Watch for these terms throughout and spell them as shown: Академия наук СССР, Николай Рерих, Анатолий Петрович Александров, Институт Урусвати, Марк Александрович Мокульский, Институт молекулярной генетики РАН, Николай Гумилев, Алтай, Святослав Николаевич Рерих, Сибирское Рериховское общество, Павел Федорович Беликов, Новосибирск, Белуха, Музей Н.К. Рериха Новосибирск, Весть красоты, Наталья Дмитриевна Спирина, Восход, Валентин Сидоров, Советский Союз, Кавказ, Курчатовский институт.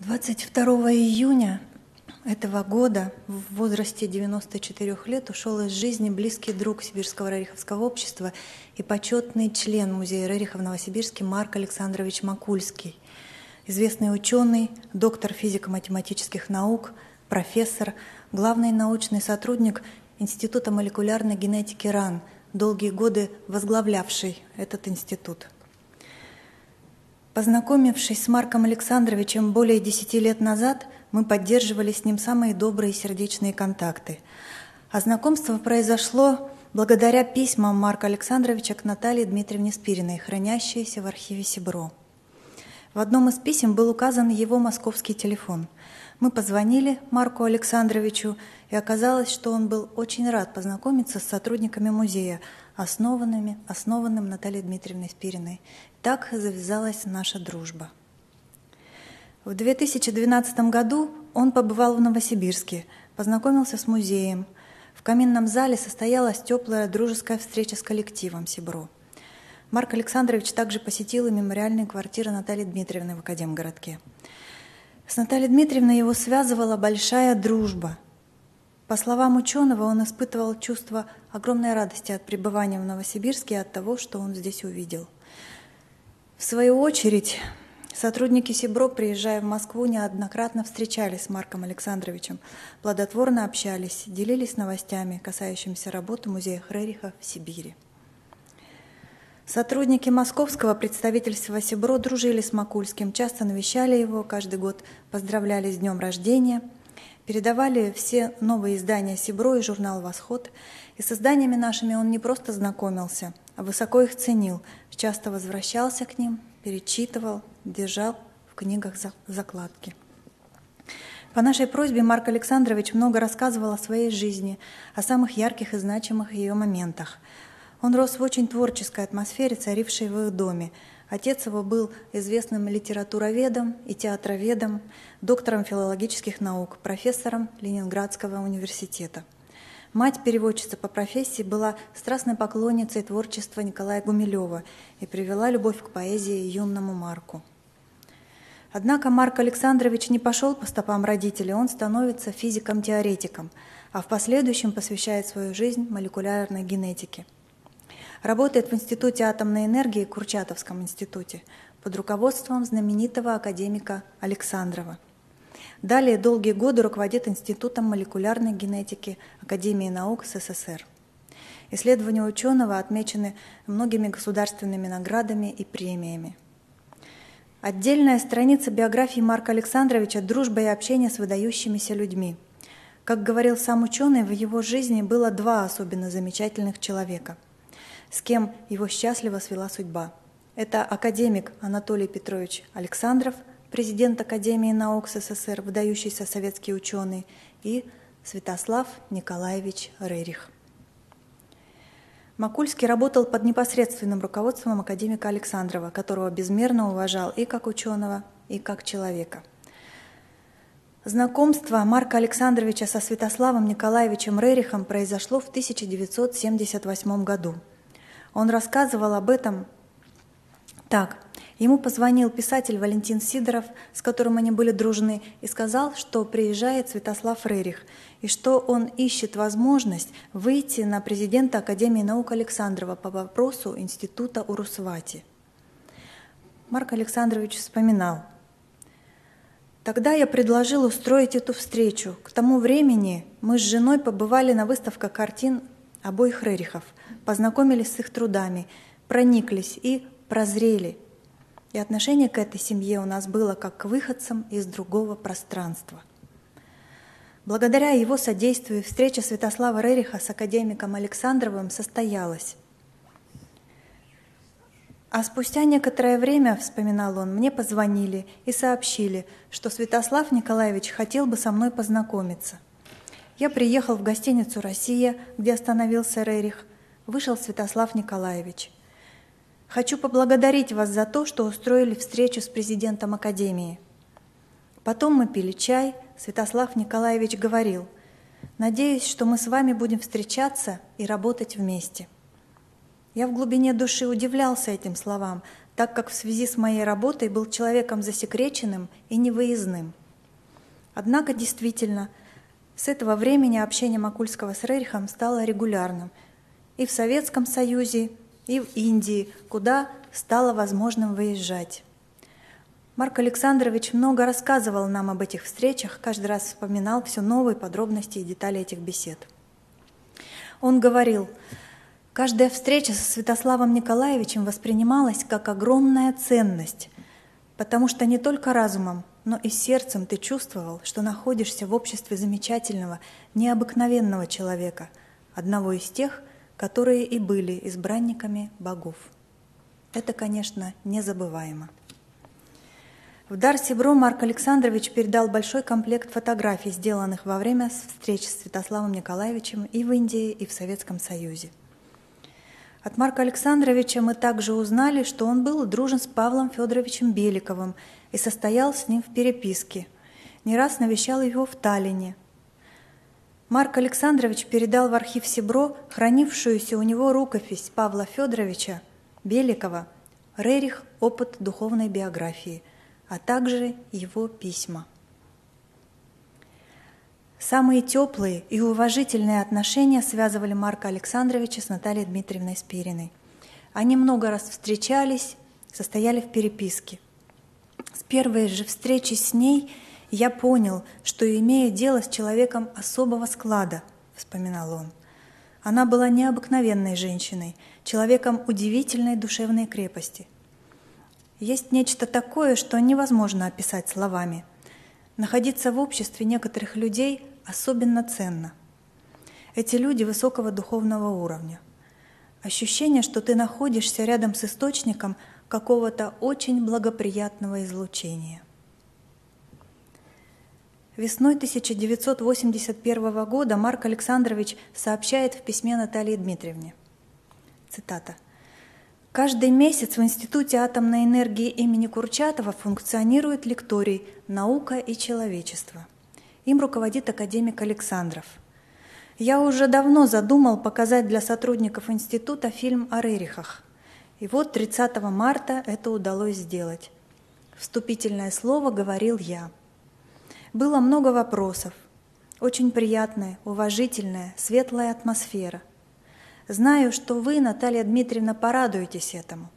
22 июня этого года в возрасте 94 лет ушел из жизни близкий друг Сибирского Рериховского общества и почетный член Музея Рериха в Новосибирске Марк Александрович Мокульский, известный ученый, доктор физико-математических наук, профессор, главный научный сотрудник Института молекулярной генетики РАН, долгие годы возглавлявший этот институт. Познакомившись с Марком Александровичем более 10 лет назад, мы поддерживали с ним самые добрые сердечные контакты. А знакомство произошло благодаря письмам Марка Александровича к Наталье Дмитриевне Спириной, хранящейся в архиве СИБРО. В одном из писем был указан его московский телефон. Мы позвонили Марку Александровичу, и оказалось, что он был очень рад познакомиться с сотрудниками музея, основанным Натальей Дмитриевной Спириной. Так завязалась наша дружба. В 2012 году он побывал в Новосибирске, познакомился с музеем. В каминном зале состоялась теплая дружеская встреча с коллективом СИБРО. Марк Александрович также посетил и мемориальные квартиры Натальи Дмитриевны в Академгородке. С Натальей Дмитриевной его связывала большая дружба. По словам ученого, он испытывал чувство огромной радости от пребывания в Новосибирске и от того, что он здесь увидел. В свою очередь, сотрудники СИБРО, приезжая в Москву, неоднократно встречались с Марком Александровичем, плодотворно общались, делились новостями, касающимися работы музея Рериха в Сибири. Сотрудники московского представительства СИБРО дружили с Мокульским, часто навещали его, каждый год поздравляли с днем рождения, передавали все новые издания СИБРО и журнал «Восход». И с изданиями нашими он не просто знакомился, а высоко их ценил, часто возвращался к ним, перечитывал, держал в книгах закладки. По нашей просьбе Марк Александрович много рассказывал о своей жизни, о самых ярких и значимых ее моментах. Он рос в очень творческой атмосфере, царившей в их доме. Отец его был известным литературоведом и театроведом, доктором филологических наук, профессором Ленинградского университета. Мать, переводчица по профессии, была страстной поклонницей творчества Николая Гумилева и привела любовь к поэзии юному Марку. Однако Марк Александрович не пошел по стопам родителей, он становится физиком-теоретиком, а в последующем посвящает свою жизнь молекулярной генетике. Работает в Институте атомной энергии, Курчатовском институте, под руководством знаменитого академика Александрова. Далее долгие годы руководит Институтом молекулярной генетики Академии наук СССР. Исследования ученого отмечены многими государственными наградами и премиями. Отдельная страница биографии Марка Александровича – дружба и общение с выдающимися людьми. Как говорил сам ученый, в его жизни было два особенно замечательных человека, с кем его счастливо свела судьба. Это академик Анатолий Петрович Александров, президент Академии наук СССР, выдающийся советский ученый, и Святослав Николаевич Рерих. Мокульский работал под непосредственным руководством академика Александрова, которого безмерно уважал и как ученого, и как человека. Знакомство Марка Александровича со Святославом Николаевичем Рерихом произошло в 1978 году. Он рассказывал об этом так. Ему позвонил писатель Валентин Сидоров, с которым они были дружны, и сказал, что приезжает Святослав Рерих, и что он ищет возможность выйти на президента Академии наук Александрова по вопросу Института Урусвати. Марк Александрович вспоминал. «Тогда я предложил устроить эту встречу. К тому времени мы с женой побывали на выставке картин обоих Рерихов, познакомились с их трудами, прониклись и прозрели. И отношение к этой семье у нас было как к выходцам из другого пространства». Благодаря его содействию встреча Святослава Рериха с академиком Александровым состоялась. А спустя некоторое время, вспоминал он, мне позвонили и сообщили, что Святослав Николаевич хотел бы со мной познакомиться. Я приехал в гостиницу «Россия», где остановился Рерих. Вышел Святослав Николаевич. «Хочу поблагодарить вас за то, что устроили встречу с президентом Академии». Потом мы пили чай, Святослав Николаевич говорил, «Надеюсь, что мы с вами будем встречаться и работать вместе». Я в глубине души удивлялся этим словам, так как в связи с моей работой был человеком засекреченным и невыездным. Однако, действительно, с этого времени общение Мокульского с Рерихом стало регулярным и в Советском Союзе, и в Индии, куда стало возможным выезжать. Марк Александрович много рассказывал нам об этих встречах, каждый раз вспоминал все новые подробности и детали этих бесед. Он говорил: «Каждая встреча со Святославом Николаевичем воспринималась как огромная ценность, потому что не только разумом, но и сердцем ты чувствовал, что находишься в обществе замечательного, необыкновенного человека, одного из тех, которые и были избранниками богов». Это, конечно, незабываемо. В дар Сибро Марк Александрович передал большой комплект фотографий, сделанных во время встреч с Святославом Николаевичем и в Индии, и в Советском Союзе. От Марка Александровича мы также узнали, что он был дружен с Павлом Федоровичем Беликовым и состоял с ним в переписке, не раз навещал его в Таллине. Марк Александрович передал в архив Сибро хранившуюся у него рукопись Павла Федоровича Беликова «Рерих. Опыт духовной биографии», а также его письма. Самые теплые и уважительные отношения связывали Марка Александровича с Натальей Дмитриевной Спириной. Они много раз встречались, состояли в переписке. С первой же встречи с ней я понял, что имею дело с человеком особого склада, вспоминал он. Она была необыкновенной женщиной, человеком удивительной душевной крепости. Есть нечто такое, что невозможно описать словами. Находиться в обществе некоторых людей особенно ценно. Эти люди высокого духовного уровня. Ощущение, что ты находишься рядом с источником какого-то очень благоприятного излучения. Весной 1981 года Марк Александрович сообщает в письме Наталье Дмитриевне. Цитата. «Каждый месяц в Институте атомной энергии имени Курчатова функционирует лекторий «Наука и человечество». Им руководит академик Александров. Я уже давно задумал показать для сотрудников института фильм о Рерихах. И вот 30 марта это удалось сделать. Вступительное слово говорил я. Было много вопросов. Очень приятная, уважительная, светлая атмосфера. Знаю, что вы, Наталья Дмитриевна, порадуетесь этому.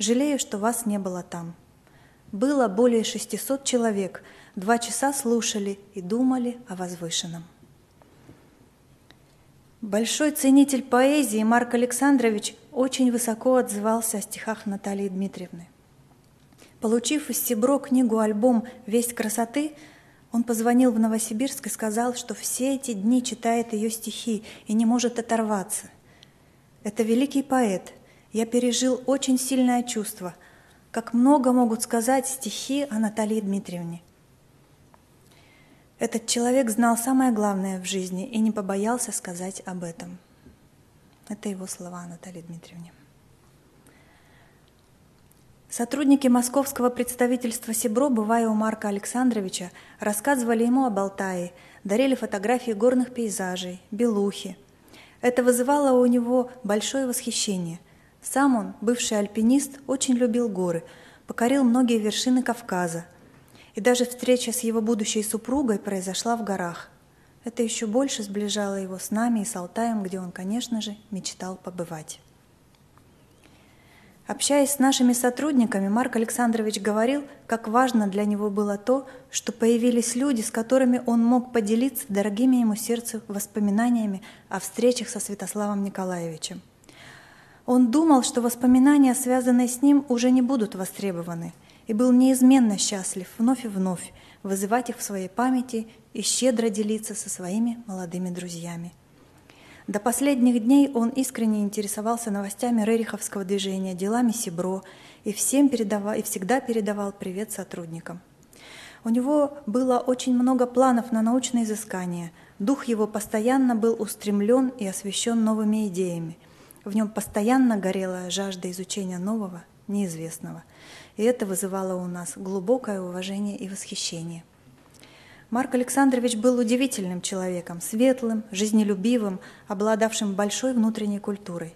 Жалею, что вас не было там. Было более 600 человек, 2 часа слушали и думали о возвышенном». Большой ценитель поэзии Марк Александрович очень высоко отзывался о стихах Натальи Дмитриевны. Получив из Сибро книгу-альбом «Весть красоты», он позвонил в Новосибирск и сказал, что все эти дни читает ее стихи и не может оторваться. «Это великий поэт. Я пережил очень сильное чувство. Как много могут сказать стихи о Наталье Дмитриевне». Этот человек знал самое главное в жизни и не побоялся сказать об этом. Это его слова о Наталье Дмитриевне. Сотрудники московского представительства Сибро, бывая у Марка Александровича, рассказывали ему об Алтае, дарили фотографии горных пейзажей, Белухи. Это вызывало у него большое восхищение. Сам он, бывший альпинист, очень любил горы, покорил многие вершины Кавказа. И даже встреча с его будущей супругой произошла в горах. Это еще больше сближало его с нами и с Алтаем, где он, конечно же, мечтал побывать. Общаясь с нашими сотрудниками, Марк Александрович говорил, как важно для него было то, что появились люди, с которыми он мог поделиться дорогими ему сердцу воспоминаниями о встречах со Святославом Николаевичем. Он думал, что воспоминания, связанные с ним, уже не будут востребованы, и был неизменно счастлив вновь и вновь вызывать их в своей памяти и щедро делиться со своими молодыми друзьями. До последних дней он искренне интересовался новостями рериховского движения, делами Сибро и всегда передавал привет сотрудникам. У него было очень много планов на научные изыскания. Дух его постоянно был устремлен и освещен новыми идеями. В нем постоянно горела жажда изучения нового, неизвестного. И это вызывало у нас глубокое уважение и восхищение. Марк Александрович был удивительным человеком, светлым, жизнелюбивым, обладавшим большой внутренней культурой.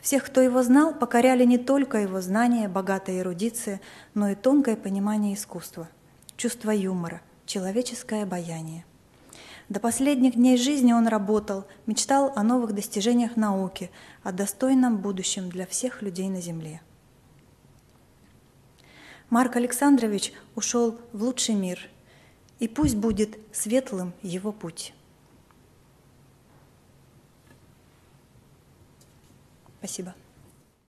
Всех, кто его знал, покоряли не только его знания, богатая эрудиция, но и тонкое понимание искусства, чувство юмора, человеческое обаяние. До последних дней жизни он работал, мечтал о новых достижениях науки, о достойном будущем для всех людей на Земле. Марк Александрович ушел в лучший мир, и пусть будет светлым его путь. Спасибо.